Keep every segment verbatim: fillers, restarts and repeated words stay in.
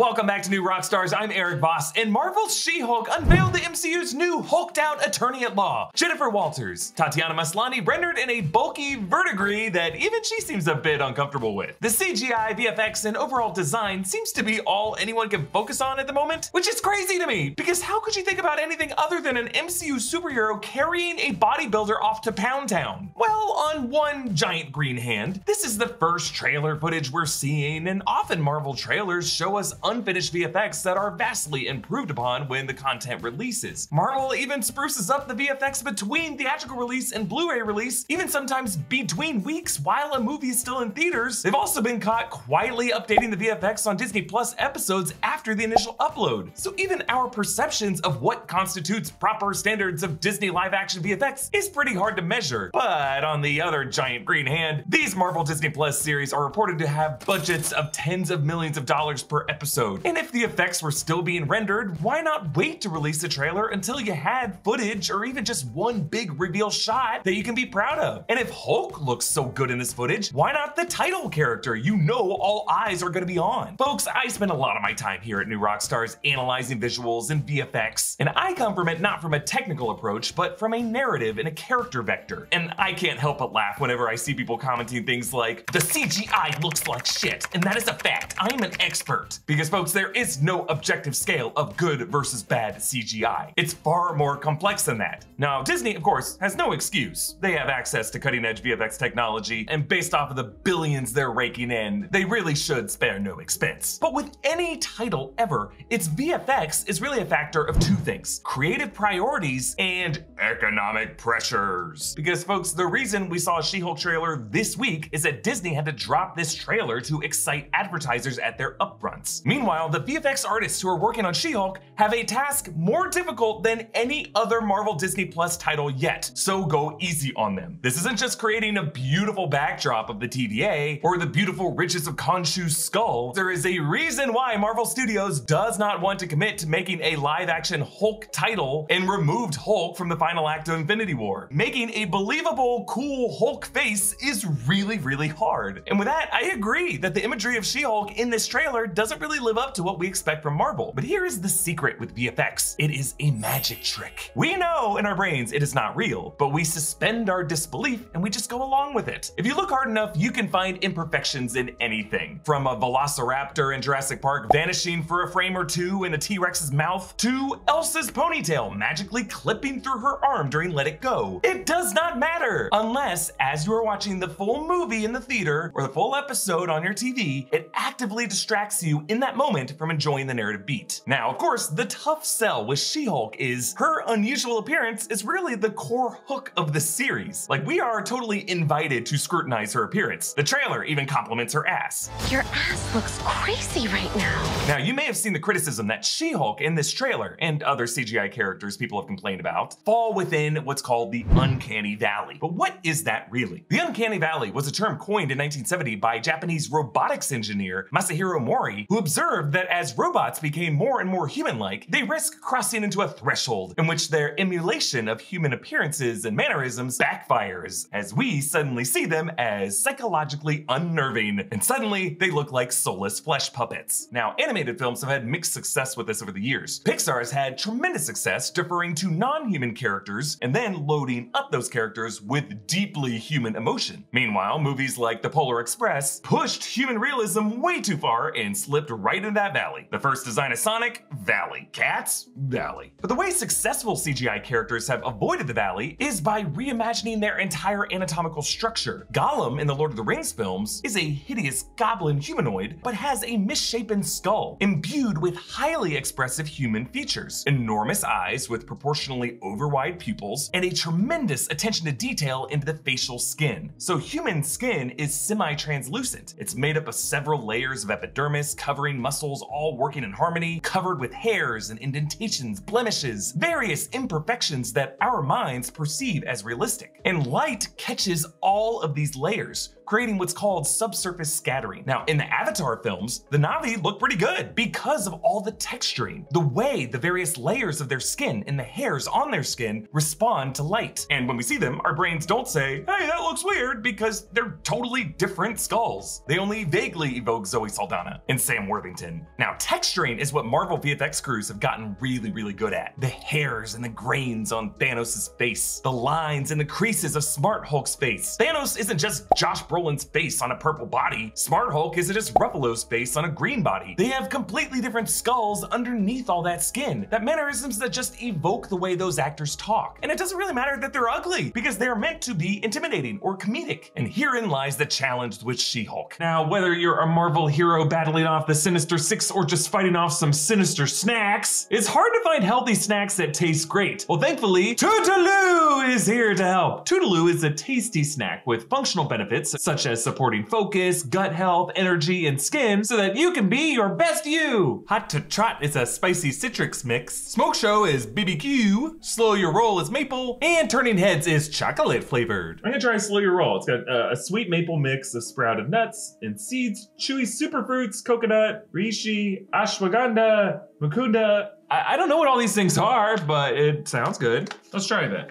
Welcome back to New Rockstars, I'm Eric Voss, and Marvel's She-Hulk unveiled the M C U's new hulked-out attorney at law, Jennifer Walters. Tatiana Maslany rendered in a bulky verdigris that even she seems a bit uncomfortable with. The C G I, V F X, and overall design seems to be all anyone can focus on at the moment, which is crazy to me, because how could you think about anything other than an M C U superhero carrying a bodybuilder off to Pound Town? Well, on one giant green hand, this is the first trailer footage we're seeing, and often Marvel trailers show us unfinished V F X that are vastly improved upon when the content releases. Marvel even spruces up the V F X between theatrical release and Blu-ray release, even sometimes between weeks while a movie is still in theaters. They've also been caught quietly updating the V F X on Disney Plus episodes after the initial upload. So even our perceptions of what constitutes proper standards of Disney live-action V F X is pretty hard to measure. But on the other giant green hand, these Marvel Disney Plus series are reported to have budgets of tens of millions of dollars per episode. And if the effects were still being rendered, why not wait to release the trailer until you had footage or even just one big reveal shot that you can be proud of? And if Hulk looks so good in this footage, why not the title character you know all eyes are going to be on? Folks, I spend a lot of my time here at New Rockstars analyzing visuals and V F X, and I come from it not from a technical approach, but from a narrative and a character vector. And I can't help but laugh whenever I see people commenting things like, "The C G I looks like shit, and that is a fact. I'm an expert." Because Because folks, there is no objective scale of good versus bad C G I. It's far more complex than that. Now, Disney, of course, has no excuse. They have access to cutting-edge V F X technology, and based off of the billions they're raking in, they really should spare no expense. But with any title ever, its V F X is really a factor of two things: creative priorities and economic pressures. Because folks, the reason we saw a She-Hulk trailer this week is that Disney had to drop this trailer to excite advertisers at their upfronts. Meanwhile, the V F X artists who are working on She-Hulk have a task more difficult than any other Marvel Disney Plus title yet, so go easy on them. This isn't just creating a beautiful backdrop of the T V A or the beautiful riches of Khonshu's skull. There is a reason why Marvel Studios does not want to commit to making a live-action Hulk title and removed Hulk from the final act of Infinity War. Making a believable, cool Hulk face is really, really hard. And with that, I agree that the imagery of She-Hulk in this trailer doesn't really live up to what we expect from Marvel. But here is the secret with V F X. It is a magic trick. We know in our brains it is not real, but we suspend our disbelief and we just go along with it. If you look hard enough, you can find imperfections in anything. From a velociraptor in Jurassic Park vanishing for a frame or two in a T-Rex's mouth, to Elsa's ponytail magically clipping through her arm during Let It Go. It does not matter, unless as you are watching the full movie in the theater or the full episode on your T V, it actively distracts you in that moment from enjoying the narrative beat. Now, of course, the tough sell with She-Hulk is her unusual appearance is really the core hook of the series. Like, we are totally invited to scrutinize her appearance. The trailer even compliments her ass. Your ass looks crazy right now. Now, you may have seen the criticism that She-Hulk in this trailer and other C G I characters people have complained about fall within what's called the Uncanny Valley. But what is that really? The Uncanny Valley was a term coined in nineteen seventy by Japanese robotics engineer Masahiro Mori, who observed that as robots became more and more human-like, they risk crossing into a threshold in which their emulation of human appearances and mannerisms backfires, as we suddenly see them as psychologically unnerving, and suddenly they look like soulless flesh puppets. Now, animated films have had mixed success with this over the years. Pixar has had tremendous success deferring to non-human characters and then loading up those characters with deeply human emotion. Meanwhile, movies like The Polar Express pushed human realism way too far and slipped right in that valley. The first design of Sonic? Valley. Cats? Valley. But the way successful C G I characters have avoided the valley is by reimagining their entire anatomical structure. Gollum in the Lord of the Rings films is a hideous goblin humanoid, but has a misshapen skull, imbued with highly expressive human features, enormous eyes with proportionally overwide pupils, and a tremendous attention to detail into the facial skin. So human skin is semi-translucent. It's made up of several layers of epidermis, covered muscles all working in harmony, covered with hairs and indentations, blemishes, various imperfections that our minds perceive as realistic. And light catches all of these layers, creating what's called subsurface scattering. Now, in the Avatar films, the Na'vi look pretty good because of all the texturing, the way the various layers of their skin and the hairs on their skin respond to light. And when we see them, our brains don't say, hey, that looks weird, because they're totally different skulls. They only vaguely evoke Zoe Saldana and Sam Worthington. Now, texturing is what Marvel V F X crews have gotten really, really good at. The hairs and the grains on Thanos' face, the lines and the creases of Smart Hulk's face. Thanos isn't just Josh Brolin's face on a purple body. Smart Hulk isn't just Ruffalo's face on a green body. They have completely different skulls underneath all that skin, that mannerisms that just evoke the way those actors talk. And it doesn't really matter that they're ugly, because they're meant to be intimidating or comedic. And herein lies the challenge with She-Hulk. Now, whether you're a Marvel hero battling off the Sinister Six or just fighting off some sinister snacks, it's hard to find healthy snacks that taste great. Well, thankfully, Toodaloo is here to help. Toodaloo is a tasty snack with functional benefits such as supporting focus, gut health, energy, and skin so that you can be your best you. Hot to Trot is a spicy citrus mix. Smoke Show is B B Q. Slow Your Roll is maple. And Turning Heads is chocolate flavored. I'm gonna try Slow Your Roll. It's got uh, a sweet maple mix of sprouted nuts and seeds, chewy superfruits, coconut, reishi, ashwagandha, mucuna. I, I don't know what all these things are, but it sounds good. Let's try that.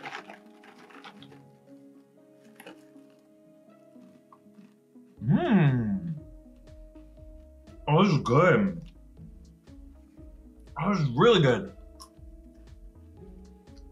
Mmm. Oh, this is good. Oh, this is really good.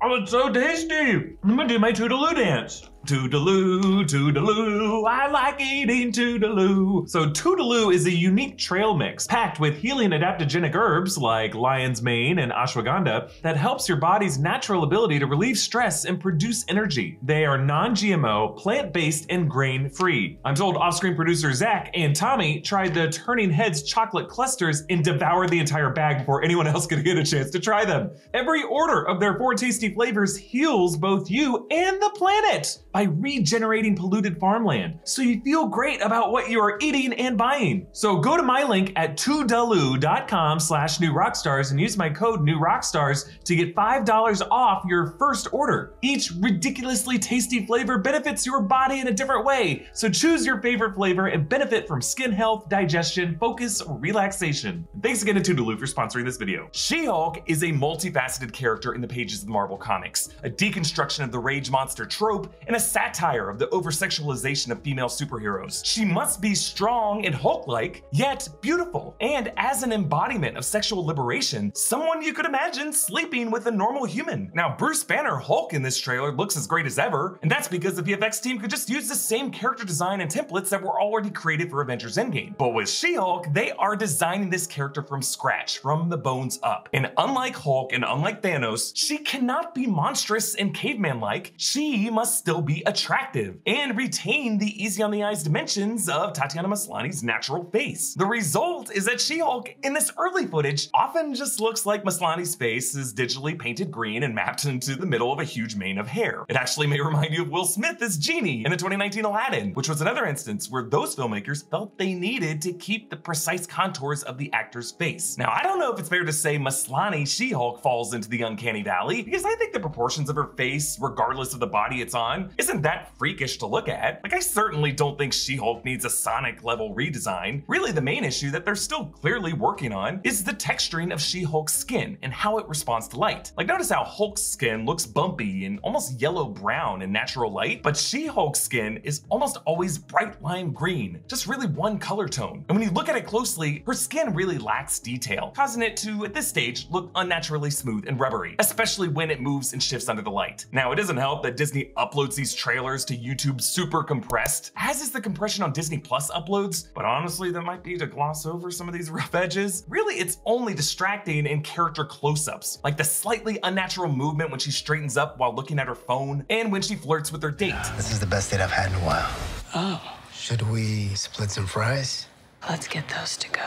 Oh, it's so tasty. I'm gonna do my Toodaloo dance. Toodaloo, Toodaloo, I like eating Toodaloo. So Toodaloo is a unique trail mix packed with healing adaptogenic herbs like lion's mane and ashwagandha that helps your body's natural ability to relieve stress and produce energy. They are non G M O, plant-based, and grain-free. I'm told off-screen producer Zach and Tommy tried the Turning Heads chocolate clusters and devoured the entire bag before anyone else could get a chance to try them. Every order of their four tasty flavors heals both you and the planet by regenerating polluted farmland, so you feel great about what you are eating and buying. So go to my link at toodaloo dot com slash new rockstars and use my code new rockstars to get five dollars off your first order. Each ridiculously tasty flavor benefits your body in a different way, so choose your favorite flavor and benefit from skin health, digestion, focus, or relaxation. And thanks again to Toodaloo for sponsoring this video. She-Hulk is a multifaceted character in the pages of the Marvel Comics, a deconstruction of the rage monster trope, and a satire of the over-sexualization of female superheroes. She must be strong and Hulk-like, yet beautiful, and as an embodiment of sexual liberation, someone you could imagine sleeping with a normal human. Now, Bruce Banner Hulk in this trailer looks as great as ever, and that's because the V F X team could just use the same character design and templates that were already created for Avengers Endgame. But with She-Hulk, they are designing this character from scratch, from the bones up. And unlike Hulk and unlike Thanos, she cannot be monstrous and caveman-like. She must still be attractive and retain the easy on the eyes dimensions of Tatiana Maslany's natural face. The result is that She-Hulk in this early footage often just looks like Maslany's face is digitally painted green and mapped into the middle of a huge mane of hair. It actually may remind you of Will Smith as Genie in the twenty nineteen Aladdin, which was another instance where those filmmakers felt they needed to keep the precise contours of the actor's face. Now, I don't know if it's fair to say Maslany She-Hulk falls into the Uncanny Valley, because I think the proportions of her face, regardless of the body it's on, isn't that freakish to look at. Like, I certainly don't think She-Hulk needs a Sonic level redesign. Really, the main issue that they're still clearly working on is the texturing of She-Hulk's skin and how it responds to light. Like, notice how Hulk's skin looks bumpy and almost yellow brown in natural light, but She-Hulk's skin is almost always bright lime green, just really one color tone. And when you look at it closely, her skin really lacks detail, causing it to, at this stage, look unnaturally smooth and rubbery, especially when it moves and shifts under the light. Now, it doesn't help that Disney uploads these trailers to YouTube super compressed, as is the compression on Disney Plus uploads, but honestly, that might be to gloss over some of these rough edges. Really, it's only distracting in character close-ups, like the slightly unnatural movement when she straightens up while looking at her phone, and when she flirts with her date. This is the best date I've had in a while. Oh. Should we split some fries? Let's get those to go.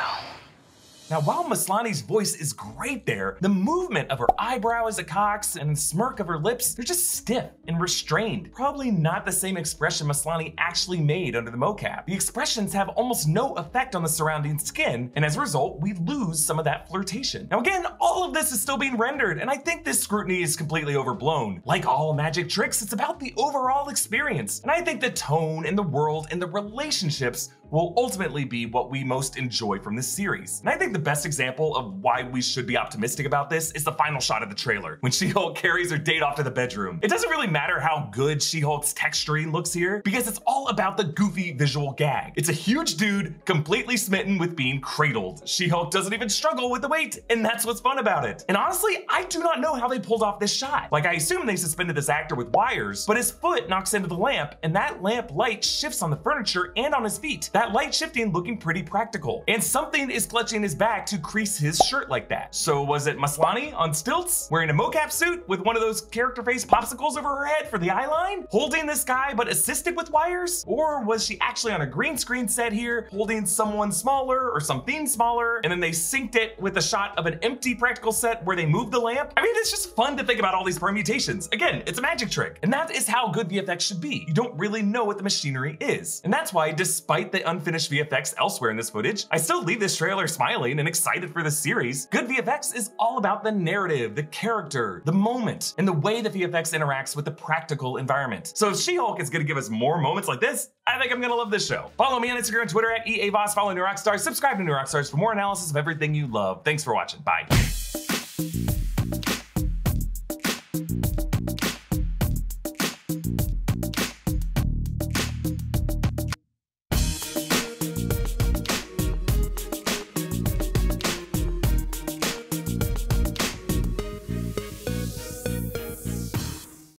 Now, while Maslany's voice is great there, the movement of her eyebrow as it cocks and the smirk of her lips, they're just stiff and restrained. Probably not the same expression Maslany actually made under the mocap. The expressions have almost no effect on the surrounding skin, and as a result, we lose some of that flirtation. Now again, all of this is still being rendered, and I think this scrutiny is completely overblown. Like all magic tricks, it's about the overall experience, and I think the tone and the world and the relationships will ultimately be what we most enjoy from this series. And I think the best example of why we should be optimistic about this is the final shot of the trailer, when She-Hulk carries her date off to the bedroom. It doesn't really matter how good She-Hulk's texturing looks here, because it's all about the goofy visual gag. It's a huge dude completely smitten with being cradled. She-Hulk doesn't even struggle with the weight, and that's what's fun about it. And honestly, I do not know how they pulled off this shot. Like, I assume they suspended this actor with wires, but his foot knocks into the lamp, and that lamp light shifts on the furniture and on his feet. That light shifting looking pretty practical. And something is clutching his back to crease his shirt like that. So was it Maslany on stilts, wearing a mocap suit with one of those character face popsicles over her head for the eyeline, holding this guy but assisted with wires? Or was she actually on a green screen set here, holding someone smaller or something smaller, and then they synced it with a shot of an empty practical set where they moved the lamp? I mean, it's just fun to think about all these permutations. Again, it's a magic trick. And that is how good V F X should be. You don't really know what the machinery is. And that's why, despite the unfinished V F X elsewhere in this footage, I still leave this trailer smiling and excited for the series. Good V F X is all about the narrative, the character, the moment, and the way the V F X interacts with the practical environment. So if She-Hulk is gonna give us more moments like this, I think I'm gonna love this show. Follow me on Instagram and Twitter at E A Voss, follow New Rockstars, subscribe to New Rockstars for more analysis of everything you love. Thanks for watching, bye.